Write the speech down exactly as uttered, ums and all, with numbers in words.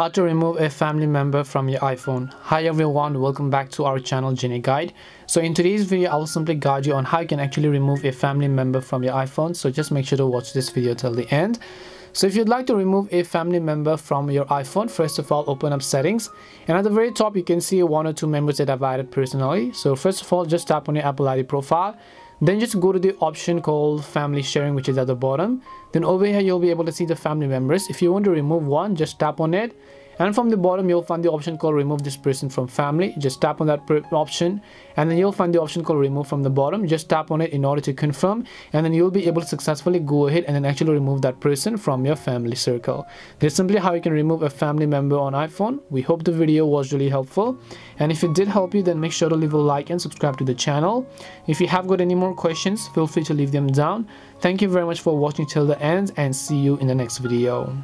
How to remove a family member from your iPhone. Hi everyone, welcome back to our channel Genie Guide. So in today's video I will simply guide you on how you can actually remove a family member from your iPhone, so just make sure to watch this video till the end. So if you'd like to remove a family member from your iPhone, first of all open up settings, and at the very top you can see one or two members that I've added personally. So first of all just tap on your Apple I D profile, then just go to the option called Family Sharing, which is at the bottom. Then over here you'll be able to see the family members. If you want to remove one, just tap on it, and from the bottom you'll find the option called Remove this person from family. Just tap on that option, and then you'll find the option called Remove from the bottom. Just tap on it in order to confirm, and then you'll be able to successfully go ahead and then actually remove that person from your family circle. This is simply how you can remove a family member on iPhone. We hope the video was really helpful, and if it did help you, then make sure to leave a like and subscribe to the channel. If you have got any more questions, feel free to leave them down. Thank you very much for watching till the end, and see you in the next video.